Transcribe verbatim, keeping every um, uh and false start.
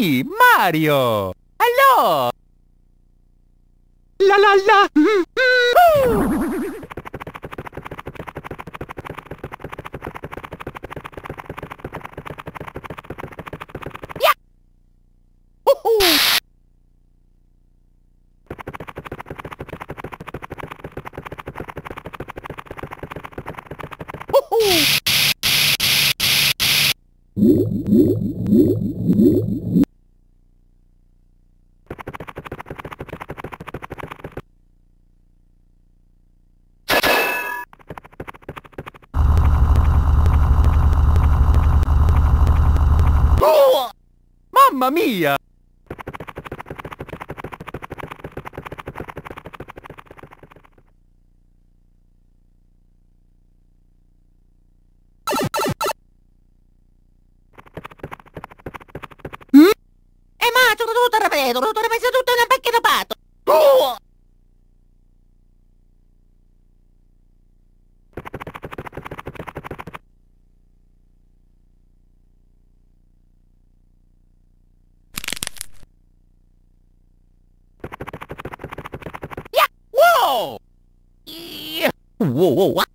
me, Mario. Hello. La la la. Mm -hmm. Yeah. Woohoo. Mamma mia! Mm? E ma sono tutta la preda, sono tutta la presa tutta nel becchio tapato! Oh! Whoa, whoa, what?